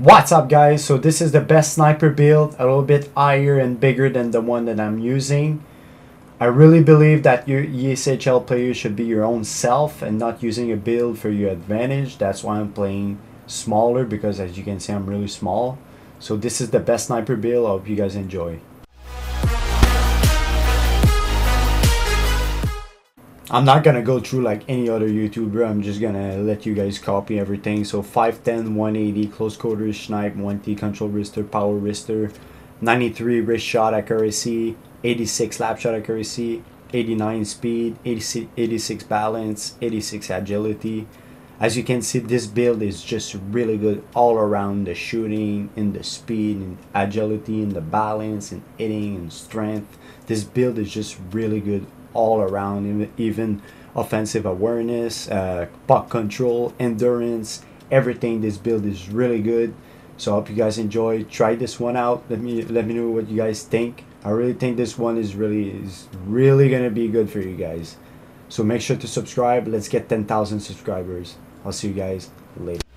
What's up, guys? So this is the best sniper build, a little bit higher and bigger than the one that I'm using. I really believe that your ESHL player should be your own self and not using a build for your advantage. That's why I'm playing smaller, because as you can see, I'm really small. So this is the best sniper build. I hope you guys enjoy. I'm not gonna go through like any other YouTuber. I'm just gonna let you guys copy everything. So 5'10", 180, close quarters, snipe, 1T, control wrister, power wrister, 93 wrist shot accuracy, 86 slap shot accuracy, 89 speed, 86 balance, 86 agility. As you can see, this build is just really good all around, the shooting, in the speed, and agility, and the balance, and hitting, and strength. This build is just really good all around, even offensive awareness, puck control, endurance, everything. This build is really good, so I hope you guys enjoy. Try this one out, let me know what you guys think. I really think this one is really gonna be good for you guys, so make sure to subscribe. Let's get 10,000 subscribers. I'll see you guys later.